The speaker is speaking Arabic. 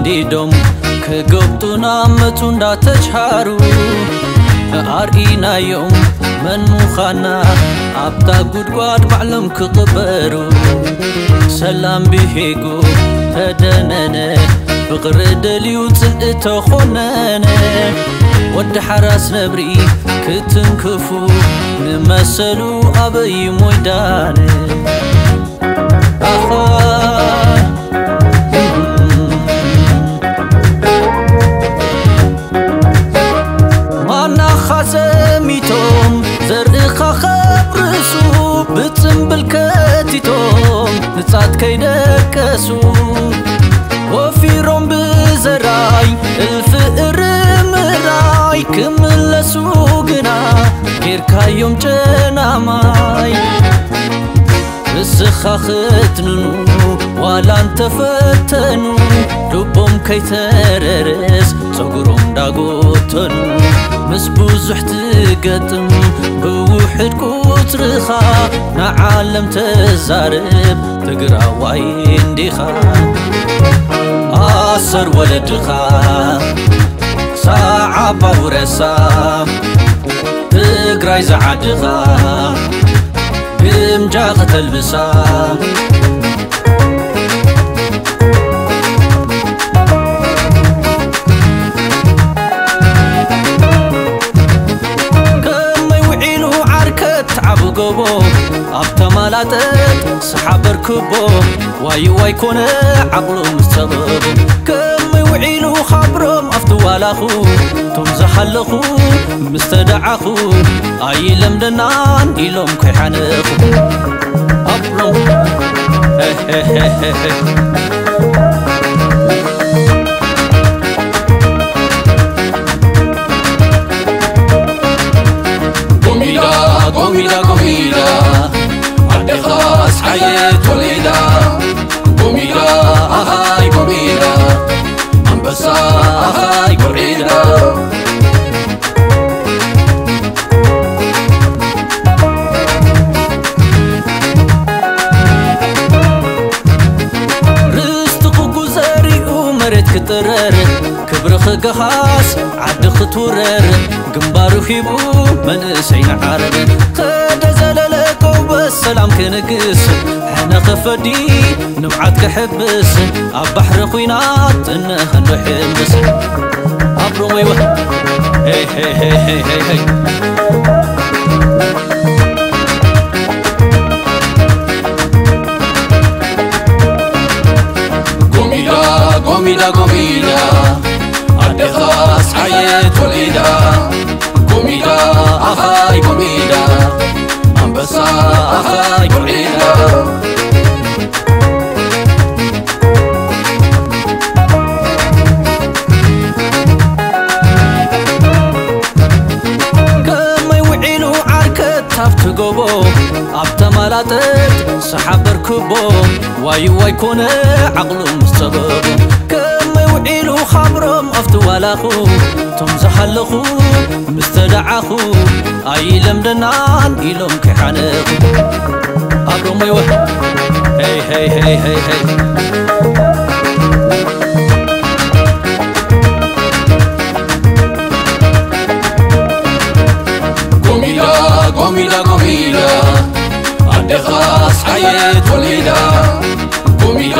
እንዲዶም ከገብቱና አመቱ እንዳተቻሩ አርኢናዮም መንሙኻና ኣብታ ጉድጓድ ባዕሎም ክቅበሩ ሰላም ብሄጎ ተደነነ ፍቅሪ ደልዩ ፅልእ ተኾነነ ወዲ ሓራስ ነብሪ ክትንክፉ ንመሰሉ ኣበይ ሞይዳነ Saat kaidasu wafirom bezerai elfirem rai kemelasugna kirkayom cenamai besekhatnu walan tafetnu lubom kaiteres tsugurom dagotnu mesbuzuh tigatim buwuhid kutrikha na'alam tezarib تقراوي انديخا اصر ولدخا ساعة باورسا تقراي زعدخا بمجاغ تلبسا كم يوعيلو عركة تعبو قبو سحابر كبو واي كون عقلو مستغرب كم يوعيلو خبرم افتوالاخو تمزحلخو مستدعخو اي لمدنان يلوم كيحنخو ابلو قوميدا قوميدا قوميدا خاص حياة وليدة قوميدا هاي قوميدا أنبسا هاي قريدة رزقك وزاري ومرت كترر كبرخك خاص عدخ تورر قنبارو خيبو منسين عرر سلام كنقس احنا خفدي نبعتك حبس البحر خوينات انخن بحبس ابرو ايوه هي هي هي هي هي قوميدا قوميدا قوميدا ادخاس حياة وليدا قوميدا اهاي قوميدا أنبسا هاي قريدة كم يوعيلو عركة تاف تقوبو أبتا مالاتت سحابر كبو واي كون عقلو مستغرب كم يوعيلو خبرم أفتوالاخو تمزحلخو مستدعخو أي لمدنان إلوم كحنخو أبرو ميوه هي هي هي هي هي قوميدا قوميدا قوميدا عد خاص حياة وليدا قوميدا